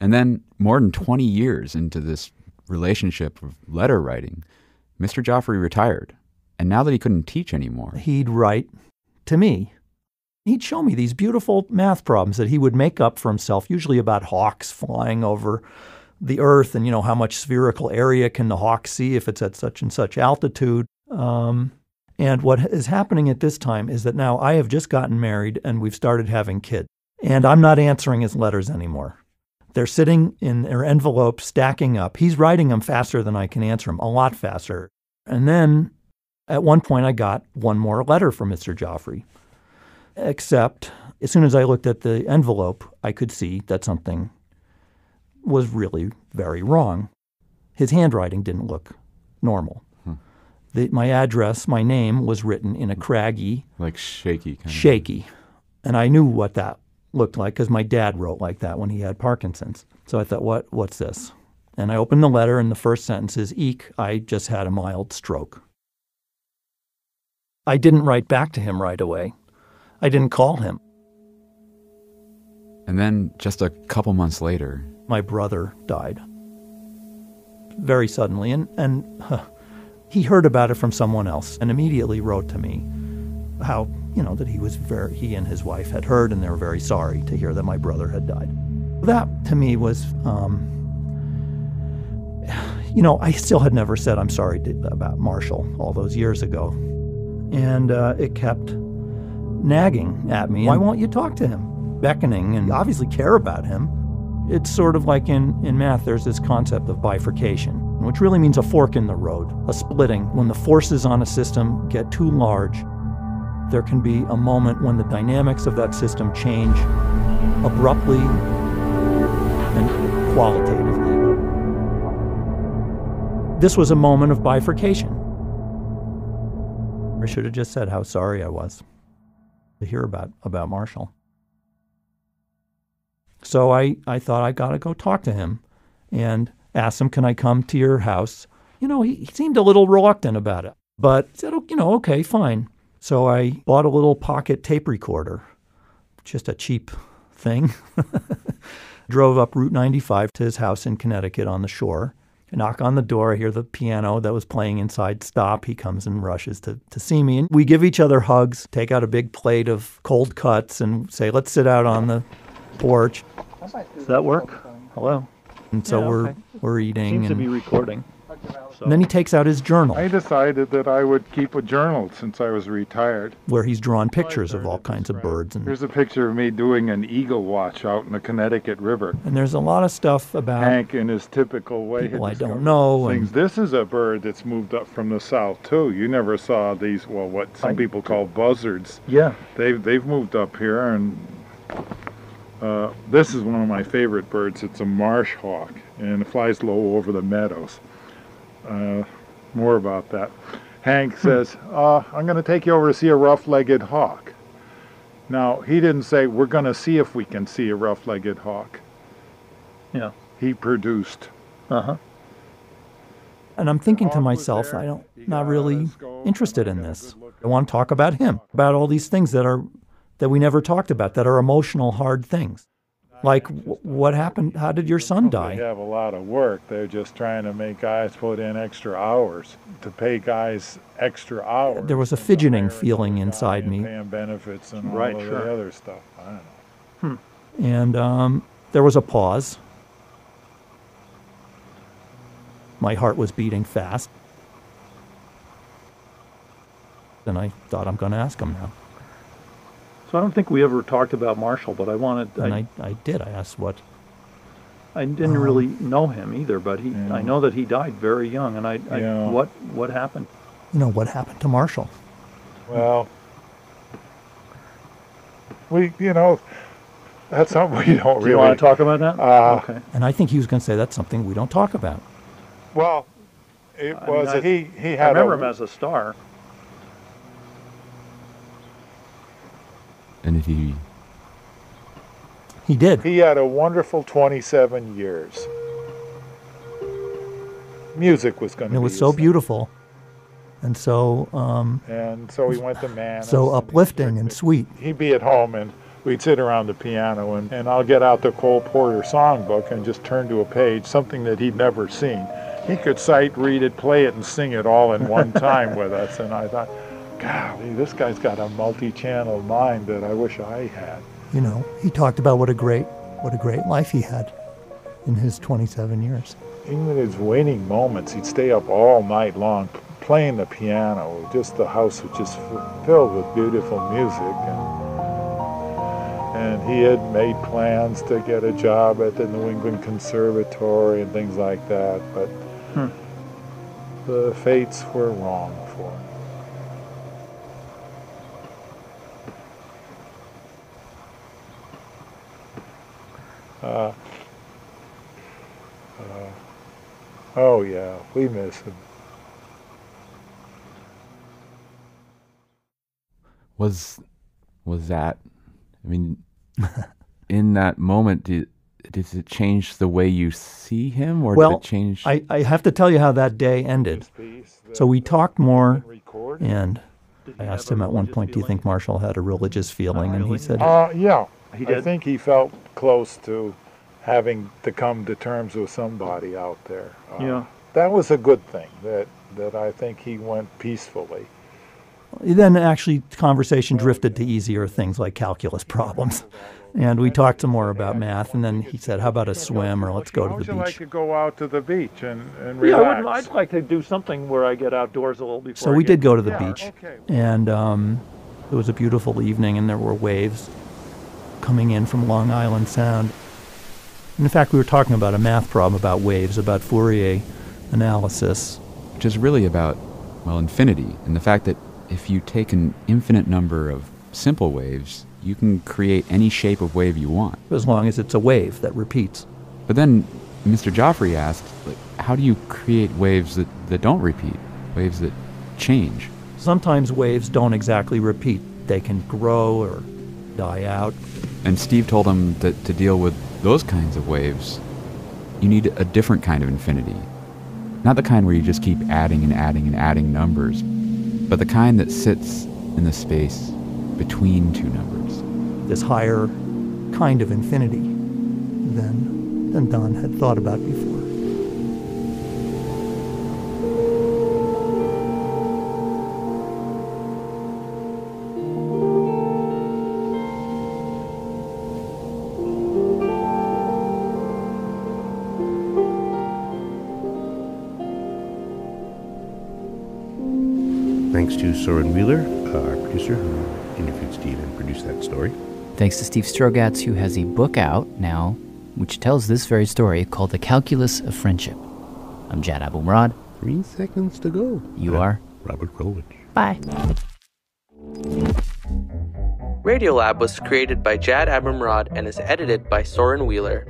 And then more than 20 years into this relationship of letter writing, Mr. Joffray retired. And now that he couldn't teach anymore, he'd write to me. He'd show me these beautiful math problems that he would make up for himself, usually about hawks flying over the earth and, you know, how much spherical area can the hawk see if it's at such and such altitude. And what is happening at this time is that now I have just gotten married and we've started having kids. And I'm not answering his letters anymore. They're sitting in their envelopes, stacking up. He's writing them faster than I can answer them, a lot faster. And then at one point, I got one more letter from Mr. Joffray, except as soon as I looked at the envelope, I could see that something was really very wrong. His handwriting didn't look normal. My address, my name, was written in a craggy... Like shaky. Kind of. Shaky. And I knew what that looked like because my dad wrote like that when he had Parkinson's. So I thought, what's this? And I opened the letter, and the first sentence is, eek, I just had a mild stroke. I didn't write back to him right away. I didn't call him. And then just a couple months later... My brother died. Very suddenly. And he heard about it from someone else and immediately wrote to me how, you know, that he and his wife had heard and they were very sorry to hear that my brother had died. That, to me, was... you know, I still had never said I'm sorry about Marshall all those years ago. And it kept nagging at me. Why won't you talk to him? Beckoning, and obviously care about him. It's sort of like in math, there's this concept of bifurcation, which really means a fork in the road, a splitting. When the forces on a system get too large, there can be a moment when the dynamics of that system change abruptly and qualitatively. This was a moment of bifurcation. I should have just said how sorry I was to hear about Marshall. So I thought, I got to go talk to him and ask him, can I come to your house? You know, he seemed a little reluctant about it, but said, you know, okay, fine. So I bought a little pocket tape recorder, just a cheap thing. Drove up Route 95 to his house in Connecticut on the shore. I knock on the door, I hear the piano that was playing inside stop. He comes and rushes to see me. And we give each other hugs, take out a big plate of cold cuts and say, let's sit out on the porch. Does that work? Hello. And so we're eating. Seems to be recording. And then he takes out his journal. I decided that I would keep a journal since I was retired. Where he's drawn pictures of all kinds of birds. And here's a picture of me doing an eagle watch out in the Connecticut River. And there's a lot of stuff about Hank in his typical way. People I don't know. Things. This is a bird that's moved up from the south, too. You never saw these, well, what some people call buzzards. Yeah. They've moved up here, and this is one of my favorite birds. It's a marsh hawk, and it flies low over the meadows. More about that. Hank says, I'm going to take you over to see a rough-legged hawk. Now, he didn't say, we're going to see if we can see a rough-legged hawk. Yeah. He produced. Uh-huh. And I'm thinking to myself, I'm not really interested in this. I want to talk about him, about all these things that we never talked about, that are emotional, hard things. Like, what happened? How did your son die? They have a lot of work. They're just trying to make guys put in extra hours, to pay guys extra hours. There was a fidgeting feeling inside me. Paying benefits and all of the other stuff. I don't know. And there was a pause. My heart was beating fast. And I thought, I'm going to ask him now. So I don't think we ever talked about Marshall, but I wanted... And I did. I asked what... I didn't really know him either, but he, I know that he died very young. And what happened? You know, what happened to Marshall? Well, we, you know, that's something we don't really... Do you want to talk about that? Okay. And I think he was going to say, that's something we don't talk about. Well, it was... I mean, he had I remember him as a star. And he did. He had a wonderful 27 years. Music was going to be... It was so beautiful. And so we went to Mass. So uplifting and sweet. He'd be at home and we'd sit around the piano and I'll get out the Cole Porter songbook and just turn to a page, something that he'd never seen. He could sight, read it, play it, and sing it all in one time with us. And I thought, golly, this guy's got a multi-channel mind that I wish I had. You know, he talked about what a great life he had in his 27 years. Even in his waning moments, he'd stay up all night long playing the piano. Just the house was just filled with beautiful music. And he had made plans to get a job at the New England Conservatory and things like that, but the fates were wrong for him. Oh yeah, we miss him. Was that, I mean, in that moment, does it change the way you see him, or did it change? I have to tell you how that day ended. So we talked more, and I asked him at one point, do you think Marshall had a religious feeling? And he said, yeah. I think he felt close to having to come to terms with somebody out there. That was a good thing, that I think he went peacefully. Then actually conversation drifted to easier things like calculus problems. And we talked some more about math, and then he said, how about a swim, or let's go to the beach? How would you like to go out to the beach and relax? Yeah, I'd like to do something where I get outdoors a little before. So we did go to the beach, and it was a beautiful evening, and there were waves coming in from Long Island Sound. And in fact, we were talking about a math problem about waves, about Fourier analysis. Which is really about, well, infinity, and the fact that if you take an infinite number of simple waves, you can create any shape of wave you want. As long as it's a wave that repeats. But then Mr. Joffray asked, like, how do you create waves that don't repeat, waves that change? Sometimes waves don't exactly repeat. They can grow or die out. And Steve told him that to deal with those kinds of waves, you need a different kind of infinity. Not the kind where you just keep adding and adding and adding numbers, but the kind that sits in the space between two numbers. This higher kind of infinity than Don had thought about before. To Soren Wheeler, our producer, who interviewed Steve and produced that story. Thanks to Steve Strogatz, who has a book out now, which tells this very story, called The Calculus of Friendship. I'm Jad Abumrad. 3 seconds to go. You are? Robert Krulwich. Bye. Radiolab was created by Jad Abumrad and is edited by Soren Wheeler.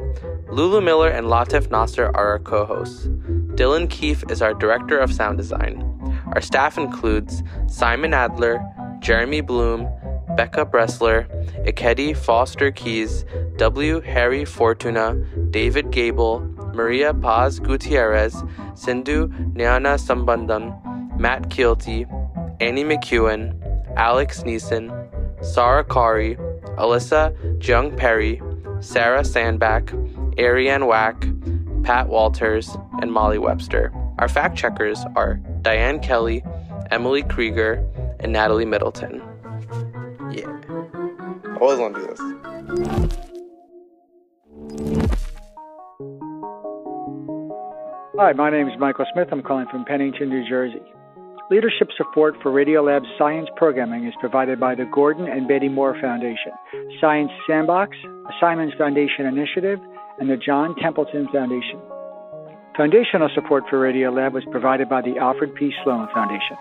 Lulu Miller and Latif Nasser are our co-hosts. Dylan Keefe is our director of sound design. Our staff includes Simon Adler, Jeremy Bloom, Becca Bressler, Ikedi Foster-Keys, W. Harry Fortuna, David Gable, Maria Paz Gutierrez, Sindhu Nyana Sambandam, Matt Kielty, Annie McEwen, Alex Neeson, Sarah Kari, Alyssa Jung Perry, Sarah Sandback, Ariane Wack, Pat Walters, and Molly Webster. Our fact checkers are Diane Kelly, Emily Krieger, and Natalie Middleton. Yeah. I always want to do this. Hi, my name is Michael Smith. I'm calling from Pennington, New Jersey. Leadership support for Radiolab's science programming is provided by the Gordon and Betty Moore Foundation, Science Sandbox, the Simons Foundation Initiative, and the John Templeton Foundation. Foundational support for Radiolab was provided by the Alfred P. Sloan Foundation.